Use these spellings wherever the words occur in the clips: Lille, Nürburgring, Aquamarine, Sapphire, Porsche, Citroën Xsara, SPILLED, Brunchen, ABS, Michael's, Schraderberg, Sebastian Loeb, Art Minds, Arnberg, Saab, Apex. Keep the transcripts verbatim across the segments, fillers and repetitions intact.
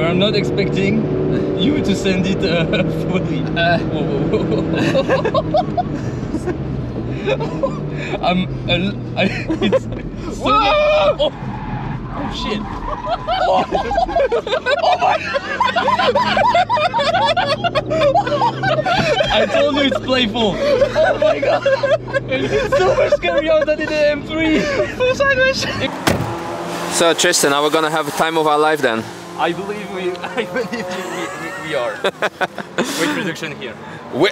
We are not expecting you to send it uh, fully. Uh. I'm. Uh, I, it's so oh, oh shit! Oh, oh my! I told you it's playful. Oh my god! It's so much scarier than in the M three. Full side rush. So Tristan, are we gonna have a time of our life then? I believe we. I believe we, we, we are. Weight reduction here. We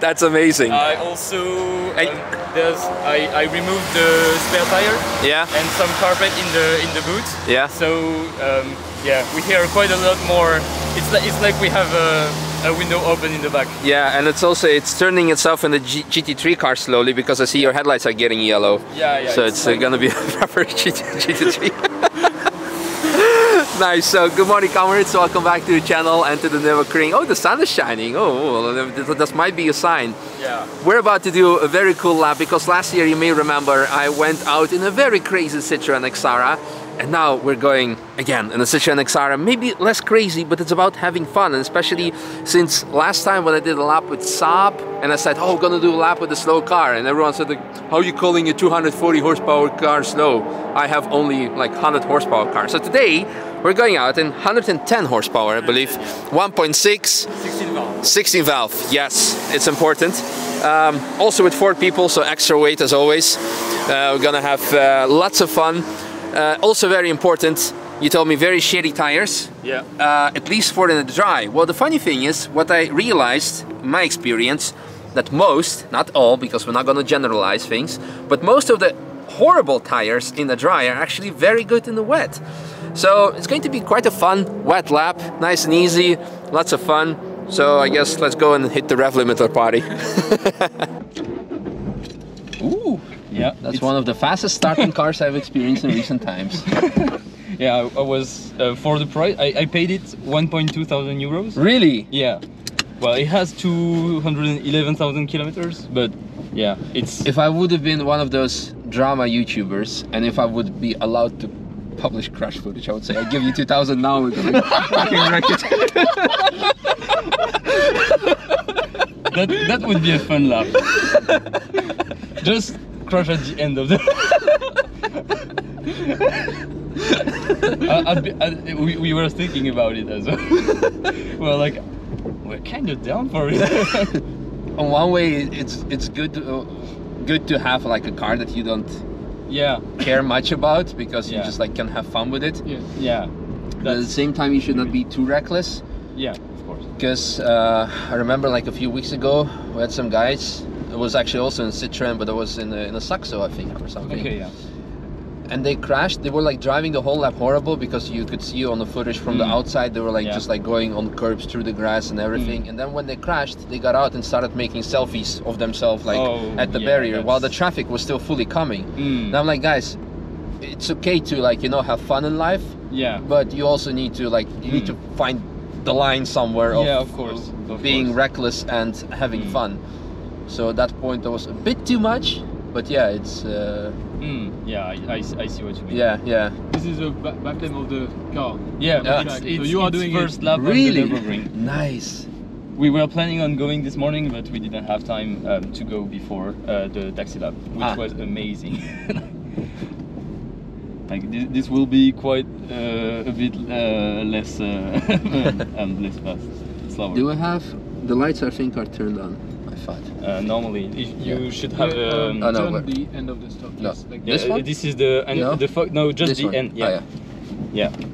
That's amazing. I also I, um, there's I, I removed the spare tire. Yeah. And some carpet in the in the boot. Yeah. So um, yeah, we hear quite a lot more. It's like it's like we have a, a window open in the back. Yeah, and it's also it's turning itself in the G GT3 car slowly because I see your headlights are getting yellow. Yeah, yeah. So it's, it's uh, gonna be a proper G T three. Nice, so good morning comrades, welcome back to the channel and to the Nürburgring. Oh, the sun is shining, oh, that might be a sign. Yeah. We're about to do a very cool lap because last year, you may remember, I went out in a very crazy Citroën Xsara, and now we're going again in a Citroën Xsara. Maybe less crazy, but it's about having fun, and especially since last time when I did a lap with Saab, and I said, oh, we're gonna do a lap with a slow car, and everyone said, how are you calling a two hundred forty horsepower car slow? I have only like one hundred horsepower car. So today, we're going out in one hundred ten horsepower, I believe, one point six, sixteen valve. sixteen valve, yes, it's important. Um, also with four people, so extra weight as always. Uh, we're gonna have uh, lots of fun. Uh, also very important, you told me very shitty tires. Yeah. Uh, at least for in the dry. Well, the funny thing is, what I realized, in my experience, that most, not all, because we're not gonna generalize things, but most of the horrible tires in the dry are actually very good in the wet. So it's going to be quite a fun wet lap, nice and easy, lots of fun. So I guess let's go and hit the rev limiter party. Ooh, yeah, that's it's... one of the fastest starting cars I've experienced in recent times. Yeah, I was uh, for the price. I, I paid it one point two thousand euros. Really? Yeah. Well, it has two hundred eleven thousand kilometers, but yeah, it's. If I would have been one of those drama YouTubers, and if I would be allowed to publish crash footage, I would say I give you two thousand now with like, fucking wreck it. that, that would be a fun laugh. Just crash at the end of the I, I'd be, I, we, we were thinking about it as well. Well, like, we're kind of down for it. On one way, it's it's good to, uh, good to have like a car that you don't yeah care much about because yeah. you just like can have fun with it. Yeah, yeah. But at the same time, you should not be too reckless. Yeah, of course. Because uh, I remember like a few weeks ago, we had some guys. It was actually also in Citroën, but it was in a, in a Saxo, I think, or something. Okay, yeah. And they crashed. They were like driving the whole lap horrible because you could see on the footage from mm. the outside they were like yeah. just like going on curbs through the grass and everything. Mm. And then when they crashed, they got out and started making selfies of themselves like oh, at the yeah, barrier that's... while the traffic was still fully coming. Mm. And I'm like, guys, it's okay to like you know have fun in life. Yeah. But you also need to like you mm. need to find the line somewhere. Of, yeah, of course. Of, of being course. reckless and having mm. fun. So at that point that was a bit too much. But yeah, it's. Uh, mm, yeah, I, I, I see what you mean. Yeah, yeah. This is the back, back end of the car. Yeah, yeah. It's, it's, so you are doing first lap. Really? The Nürburgring. Nice. We were planning on going this morning, but we didn't have time um, to go before uh, the taxi lap, which ah. was amazing. Like this, this will be quite uh, a bit uh, less uh, and less fast, slower. Do I have the lights? I think are turned on. Uh, normally, if you yeah. should have uh, um, oh, no, turn the end of the stop. No. Like yeah, this one. This is the end. No, the no just this the one. End. Yeah. Oh, yeah. Yeah.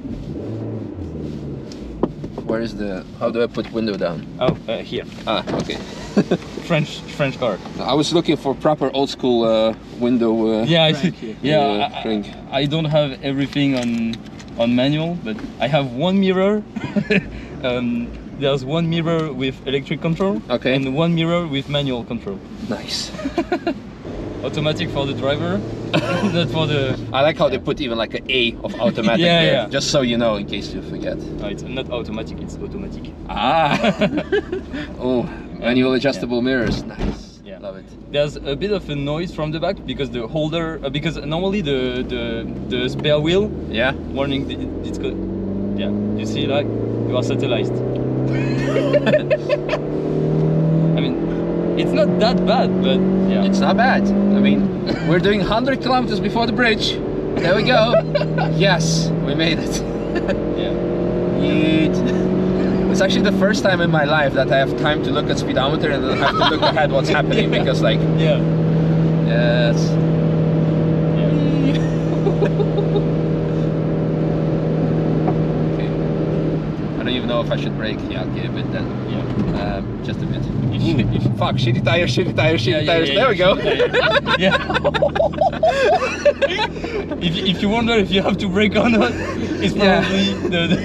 Where is the? How do I put window down? Oh, uh, here. Ah, okay. French French car. I was looking for proper old school uh, window. Uh, yeah, I see. Yeah, yeah I, I, I don't have everything on on manual, but I have one mirror. um, There's one mirror with electric control okay. and one mirror with manual control. Nice. Automatic for the driver, not for the... I like how yeah. they put even like an A of automatic yeah, there, yeah. just so you know in case you forget. No, it's not automatic, it's automatic. Ah! Oh, manual adjustable yeah. mirrors, nice. Yeah. love it. There's a bit of a noise from the back because the holder, uh, because normally the, the the spare wheel. Yeah. Warning, it, it's good. Yeah. You see, like you are satellised. I mean, it's not that bad, but yeah. It's not bad. I mean, we're doing one hundred kilometers before the bridge. There we go. Yes, we made it. Yeah. Yeet. It's actually the first time in my life that I have time to look at speedometer and then have to look ahead what's happening yeah. because like... Yeah. Yes. Yeah. Okay. I don't even know if I should brake. Yeah, okay, a bit then. Yeah. Uh, just a bit. Fuck, shitty tires, shitty tires, shitty yeah, tires. Yeah, yeah, there yeah, we go. Yeah. if, if you wonder if you have to brake or not, it's probably yeah. the... the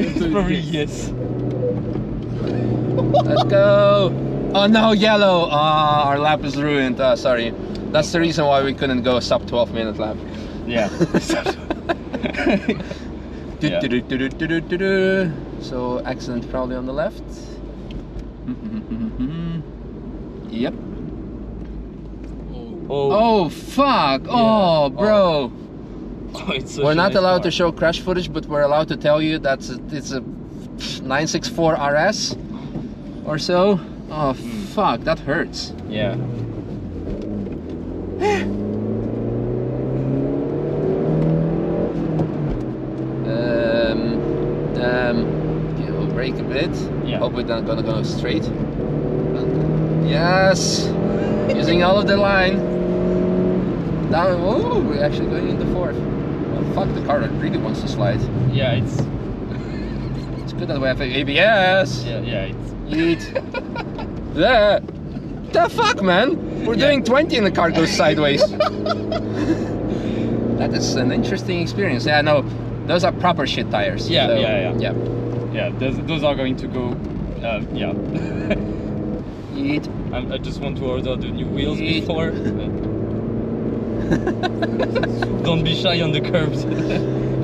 It's probably yes. Let's go. Oh no, yellow. Ah, oh, our lap is ruined. Oh, sorry. That's the reason why we couldn't go sub twelve minute lap. Yeah. yeah. So accident probably on the left. Yep. Oh, oh fuck. Yeah. Oh bro. Oh. Oh, we're not nice allowed car. to show crash footage, but we're allowed to tell you that it's a nine sixty-four R S or so. Oh mm. fuck, that hurts. Yeah. um, um, okay, we'll brake a bit. Yeah. Hope we're not gonna go straight. Yes. Using all of the line. Down. Oh, we're actually going in the fourth. Fuck, the car really wants to slide. Yeah, it's... it's good that we have A B S! Yeah, yeah, it's... Yeet! yeah. The fuck, man? We're yeah. doing twenty and the car goes sideways. That is an interesting experience. Yeah, no, those are proper shit tires. Yeah, so, yeah, yeah. Yeah, yeah those, those are going to go... Uh, yeah. Yeet! I'm, I just want to order the new wheels Yeet. before. Don't be shy on the curbs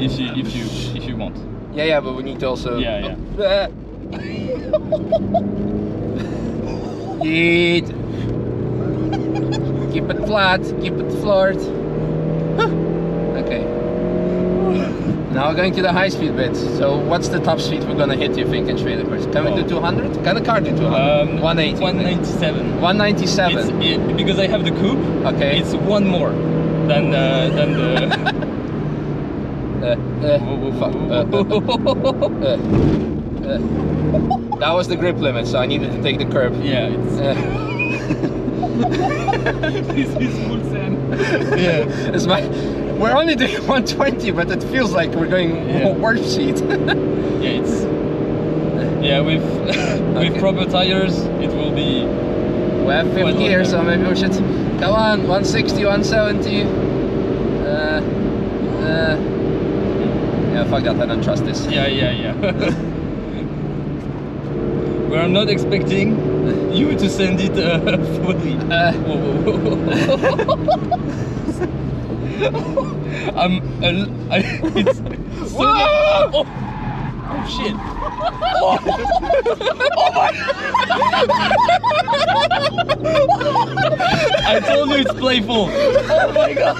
if you if you if you want. Yeah, yeah, but we need to also. Yeah, yeah. Yeet. Keep it flat. Keep it floored. Okay. Now we're going to the high speed bit. So what's the top speed we're gonna hit? You think in Schraderberg? Can oh. we do two hundred? Can the car do two hundred? Um, one eighty. one ninety-seven. one ninety-seven. It, because I have the coupe. Okay. It's one more. Than uh, than the. That was the grip limit, so I needed to take the curb. Yeah. It's... this is full sand. Yeah. It's my. We're only doing one twenty, but it feels like we're going yeah. warp speed. yeah. It's. Yeah, with with okay. proper tires, it will be. We have fifty here, so maybe we should. Come on, one sixty, one seventy. Uh, uh, yeah, fuck that, I don't trust this. Yeah, yeah, yeah. We are not expecting you to send it uh, fully. Uh, whoa, whoa, whoa. I'm. Uh, I, it's so. Whoa! Oh. Oh shit! Oh, oh my! I told you it's playful. Oh my god!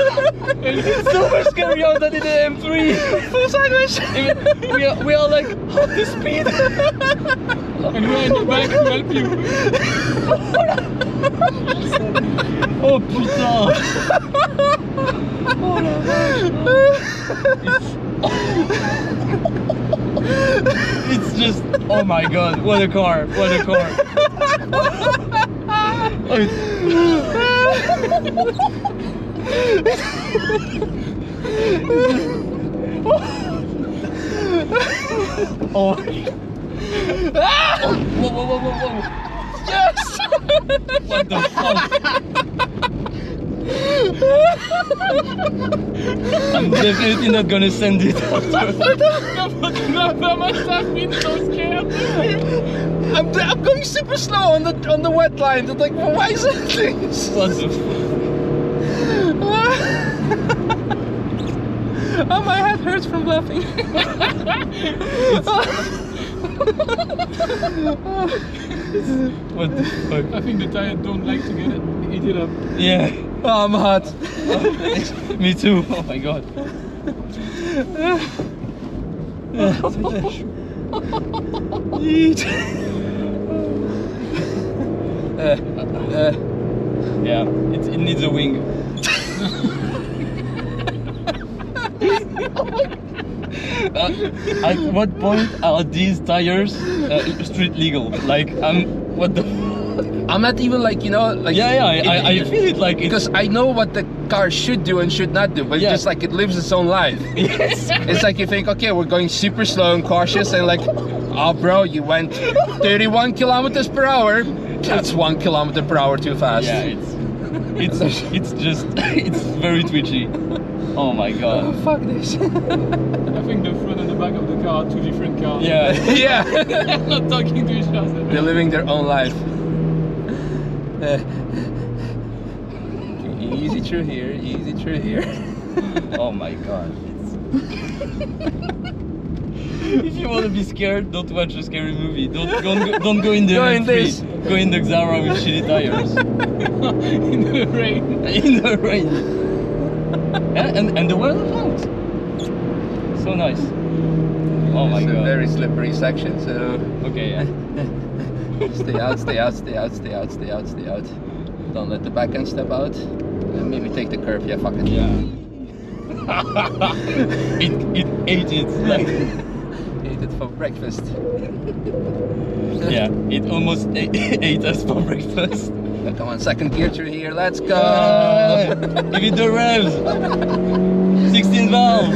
It's so much scarier than in the M three. Full sideways. We are, we are like half the speed. And we are in the back to help you. Oh putain! Oh la vache! It's... It's just, oh my god, what a car, what a car. Oh. Oh. Whoa, whoa, whoa, whoa, whoa. Yes! What the fuck? I'm definitely not gonna send it after. I'm, I'm going super slow on the on the wet line. I'm like, why is that thing? What the fuck? Oh, my head hurts from laughing. What the fuck? I think the tire don't like to get it, eat it up. Yeah. Oh, I'm hot. Me too. Oh my god. Eat. uh, uh, yeah, it, it needs a wing. Uh, at what point are these tires uh, street legal? Like, I'm what the? I'm not even like you know like. Yeah, yeah, it, I, I feel it like because I know what the car should do and should not do, but yeah. It's just like it lives its own life. Yes. It's like you think, okay, we're going super slow and cautious, and like, oh, bro, you went thirty-one kilometers per hour. That's one kilometer per hour too fast. Yeah, it's it's it's just it's very twitchy. Oh my god. Oh, fuck this. I think the front and the back of the car are two different cars. Yeah. Yeah. They're not talking to each other. They're living their own life. Uh, easy through here, easy through here. Oh my god. If you want to be scared, don't watch a scary movie. Don't, don't, go, don't go in the go in this. Go in the Xsara with shitty tires. In the rain. In the rain. And, and, and the weather plant. So nice. Oh my god. It's a very slippery section, so... Okay, yeah. Stay out, stay out, stay out, stay out, stay out, stay out. Don't let the back end step out. And maybe take the curve, yeah, fuck it. Yeah. it, it ate it, like... Ate it for breakfast. Yeah, it almost ate, ate us for breakfast. Come on, second gear through here, let's go! Yeah. Give it the revs! sixteen valve!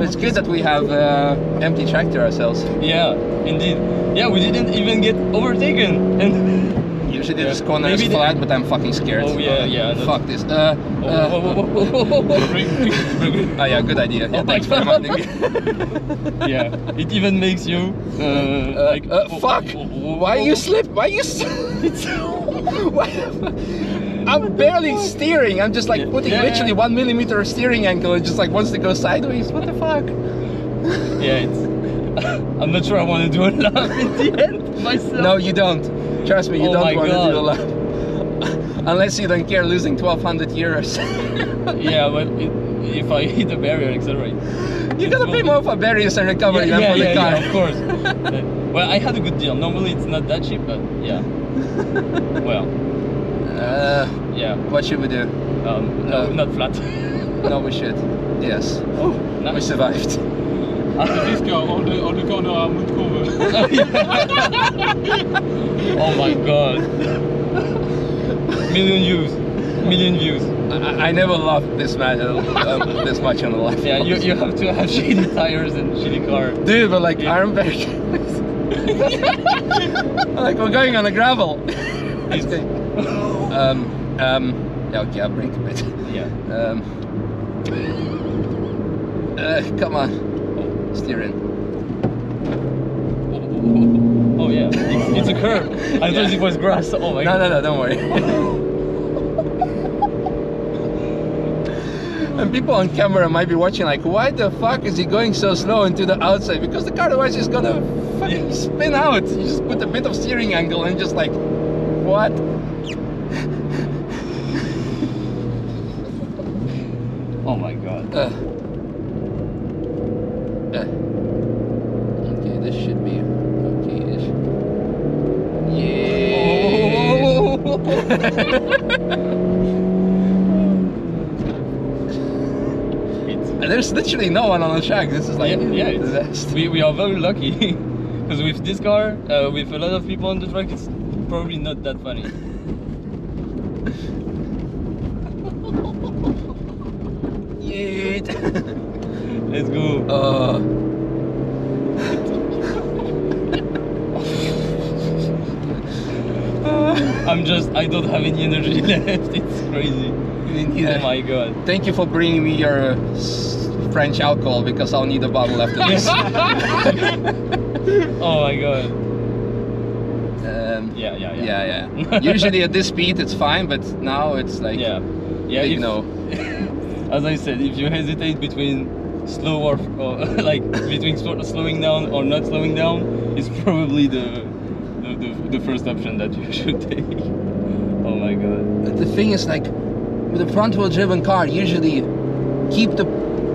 It's good that we have uh, empty track to ourselves. Yeah, indeed. Yeah, we didn't even get overtaken. And usually yeah. This corner maybe is flat, but I'm fucking scared. Oh yeah, yeah. That's... Fuck this. Uh, oh, uh, oh yeah, good idea. Yeah, oh thanks for reminding me. Yeah, it even makes you uh, uh, like... Uh, oh, fuck! Oh, oh, oh, why you slip? Why you slip? I'm barely steering, I'm just like yeah. putting yeah. literally one millimeter of steering angle and just like wants to go sideways, what the fuck? Yeah, it's... I'm not sure I want to do a lap in the end myself. No, you don't. Trust me, you oh don't want God. to do a lap. Unless you don't care losing twelve hundred euros. Yeah, but it, if I hit a barrier, accelerate. You're gonna pay more for barriers and recovery yeah, than yeah, for the yeah, car. Yeah, of course. Well, I had a good deal. Normally it's not that cheap, but yeah. Well, uh, yeah. What should we do? Um, no, uh, not flat. No, we should. Yes. Oh, nice. We survived. This car, all the all the corners are mud cover. Oh my god! Million views, million views. I, I never loved this much, um, this much in my life. Yeah, you you have to have shitty tires and shitty car. Dude, but like yeah. Arnberg. Like we're going on a gravel. It's okay. Um, um, yeah, okay, I'll break a bit. Yeah. Um, uh, come on, steer in. Oh, oh, oh, oh. Oh yeah, it's, it's a curve. I yeah. thought it was grass. Oh my god. No, no, no, don't worry. And people on camera might be watching like, why the fuck is he going so slow into the outside? Because the car otherwise is gonna. Fucking spin out! You just put a bit of steering angle and just like, what? Oh my god. Uh. Uh. Okay, this should be okay-ish. Yeah. There's literally no one on the track. This is like yeah, yeah, the best. We we are very lucky. Because with this car, uh, with a lot of people on the track, it's probably not that funny. Yeet! Let's go! Uh. I'm just, I don't have any energy left, it's crazy. Oh my god. Thank you for bringing me your uh, French alcohol, because I'll need a bottle after this. Oh my god. Um, yeah, yeah, yeah. Yeah, yeah. Usually at this speed it's fine, but now it's like, yeah, yeah. If, you know, as I said, if you hesitate between slow or, or like between slowing down or not slowing down, it's probably the the, the, the first option that you should take. Oh my god. But the thing is, like, with a front wheel driven car, usually keep the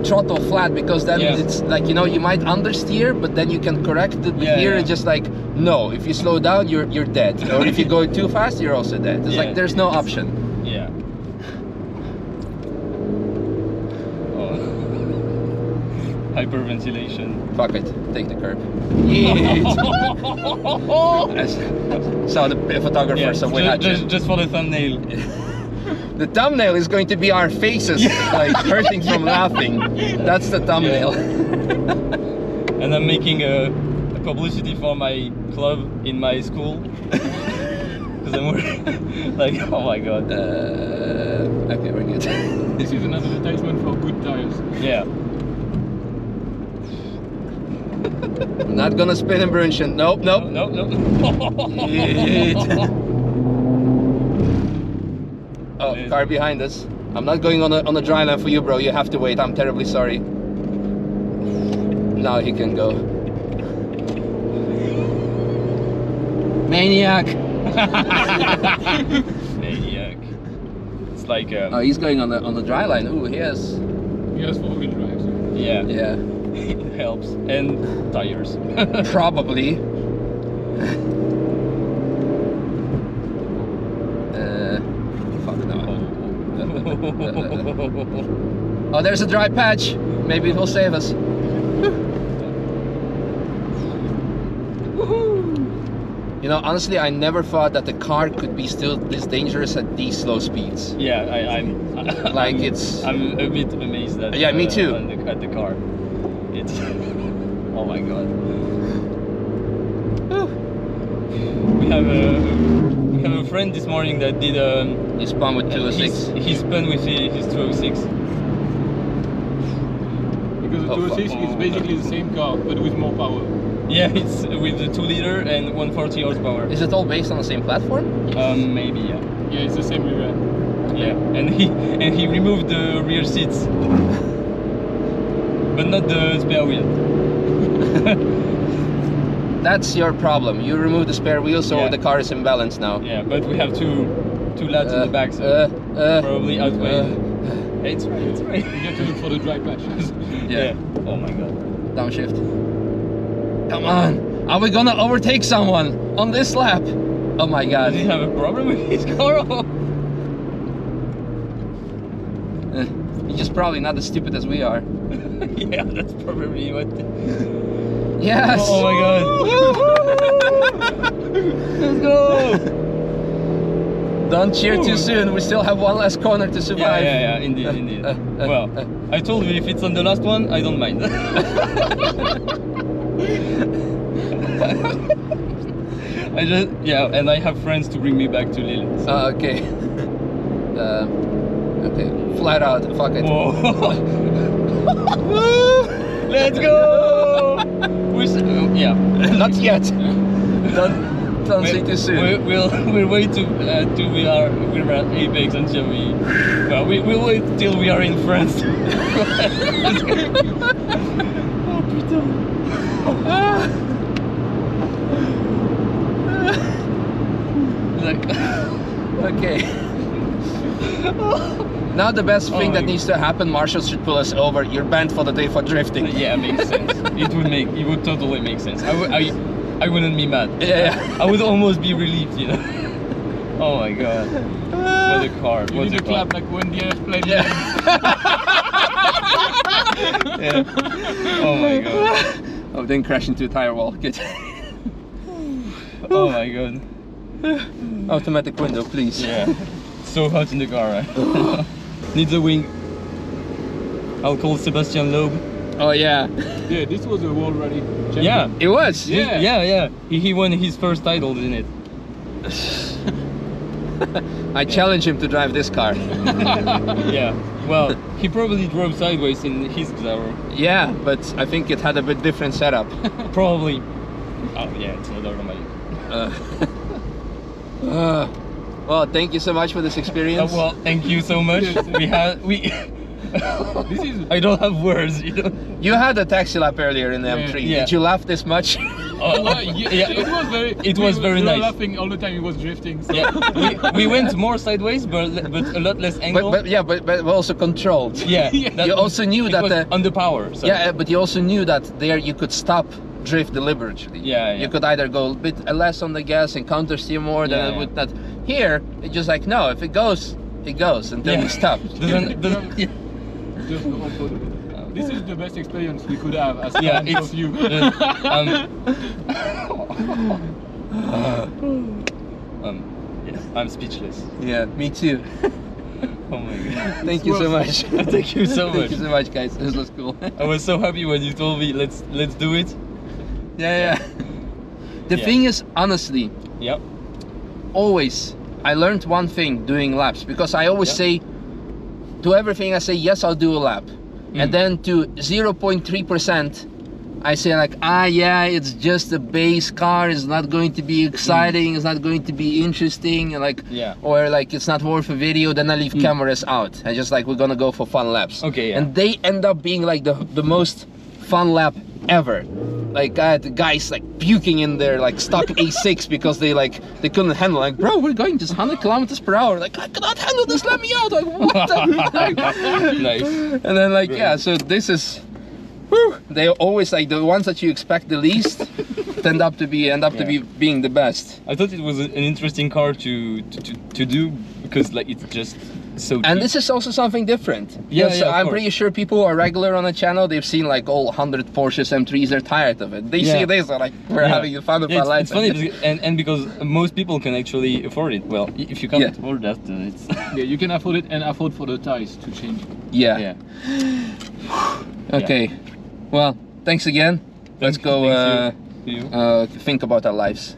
throttle flat, because then yeah. it's like, you know, you might understeer, but then you can correct it. Yeah, here yeah. it's just like, no, if you slow down, you're you're dead. Or if you go too fast, you're also dead. It's yeah, like there's no option. Yeah. Hyperventilation. Fuck it, take the curb. So the photographer yeah, somewhere just, just, just for the thumbnail. The thumbnail is going to be our faces, yeah. like hurting from laughing. That's the thumbnail. Yeah. And I'm making a, a publicity for my club in my school. Because I'm working, like, oh my god. Uh, okay, we're good. This is an advertisement for good tires. Yeah. I'm not gonna spin in Brunchen. Nope, nope. Nope, nope. nope. Oh, car behind us. I'm not going on a, on a dry line for you, bro. You have to wait. I'm terribly sorry. Now he can go. Maniac! Maniac. It's like. Um... Oh, he's going on the on the dry line. Ooh, he has. He has four wheel drives. Yeah. Yeah. It helps, and tires. Probably. uh, fuck no. Oh, there's a dry patch. Maybe it will save us. You know, honestly, I never thought that the car could be still this dangerous at these slow speeds. Yeah, I, I'm. Like I'm, it's. I'm a bit amazed at. Yeah, uh, me too. The, at the car. It's oh my god. We have a we have a friend this morning that did um he spun with two oh six. He spun with his two oh six. Because the two oh six oh, is basically the same car but with more power. Yeah, it's with the two liter and one forty horsepower. Is it all based on the same platform? Um maybe yeah. Yeah, it's the same rear end. Yeah. And he and he removed the rear seats. But not the spare wheel. That's your problem. You remove the spare wheel, so yeah. the car is imbalanced now. Yeah, but we have two two lads uh, in the back, so uh, uh, probably outweigh. Uh, it's right, it's right. You got to look for the dry patches. Yeah. yeah. Oh my god. Downshift. Come on! Are we gonna overtake someone on this lap? Oh my god. Does he have a problem with his car? uh, he's just probably not as stupid as we are. Yeah, that's probably what. Yes! Oh my god! Let's go! Don't cheer Ooh. too soon, we still have one last corner to survive. Yeah, yeah, yeah. indeed, uh, indeed. Uh, uh, well, uh, I told you if it's on the last one, I don't mind. I just, yeah, and I have friends to bring me back to Lille. So. Uh, okay. Uh, okay, flat out, fuck it. Whoa. Let's go! We uh, yeah, not yet. Don't don't say too soon. We, we'll we'll wait to uh, till we are we're at Apex until we well we we'll wait till we are in France. Oh putain! Like okay. Now the best thing oh that needs God. to happen, Marshall should pull us over. You're banned for the day for drifting. Yeah, it makes sense. It would make, it would totally make sense. I, I, I wouldn't be mad. Yeah, yeah. I would almost be relieved, you know. Oh my god. What a car. You what a clap like when the airplane. Yeah. yeah. Oh my god. Oh, then crash into a tire wall. Good. Oh my god. Automatic window, please. Yeah. So hot in the car, right? Needs a wing. I'll call Sebastian Loeb. Oh yeah. Yeah, this was a world rally champion. Yeah, it was. Yeah, he, yeah, yeah. He, he won his first title, didn't it? I yeah. challenge him to drive this car. Yeah. Well, he probably drove sideways in his Xsara. Yeah, but I think it had a bit different setup. Probably. Oh yeah, it's not automatic. Uh. uh. Well, thank you so much for this experience. Uh, well, thank you so much. We had we. This is. I don't have words. You know? You had a taxi lap earlier in the M three. Yeah. Did you laugh this much? Oh, uh, yeah, yeah. It was very. It was we, very we were nice. Laughing all the time. It was drifting. So. Yeah, we, we went more sideways, but but a lot less angle. But, but yeah, but but also controlled. Yeah, yeah. You also knew it that was uh, under power. So. Yeah, but you also knew that there you could stop drift deliberately. Yeah, yeah. You could either go a bit less on the gas and counter steer more than yeah, it would yeah. not. Here, it's just like no. If it goes, it goes until yeah. we stop. doesn't, doesn't, yeah. Just this is the best experience we could have as yeah, fans of you. Uh, um, uh, um, yes, I'm speechless. Yeah, me too. Oh my god. Thank you so much. Thank you so much. Thank you so much, guys. This was cool. I was so happy when you told me let's let's do it. Yeah, yeah. The yeah. thing is, honestly, yep. always I learned one thing doing laps, because I always yep. say to everything I say yes, I'll do a lap. Mm. And then to zero point three percent, I say like, ah, yeah, it's just a base car. It's not going to be exciting. Mm. It's not going to be interesting. And like, yeah. or like, it's not worth a video. Then I leave mm. cameras out. I just like, we're gonna go for fun laps. Okay. Yeah. And they end up being like the the most fun lap ever. Like I had the guys like puking in their like stock A six because they like they couldn't handle. Like, bro, we're going just one hundred kilometers per hour. Like, I cannot handle this. Let me out. Like, what the? Nice. And then like yeah. So this is. Whew, they always like the ones that you expect the least end up to be end up yeah. to be being the best. I thought it was an interesting car to to to, to do because like it's just. So and this is also something different. Yeah, yes, yeah I'm course. pretty sure people who are regular on the channel, they've seen like all one hundred Porsches M threes, they're tired of it. They yeah. see this, they're like, we're yeah. having a fun of yeah, our life. It's funny, and, and because most people can actually afford it. Well, if you can't yeah. afford that, uh, it's... yeah, you can afford it and afford for the tires to change. Yeah. yeah. Okay. Yeah. Well, thanks again. Thanks, Let's go uh, you. You. Uh, think about our lives.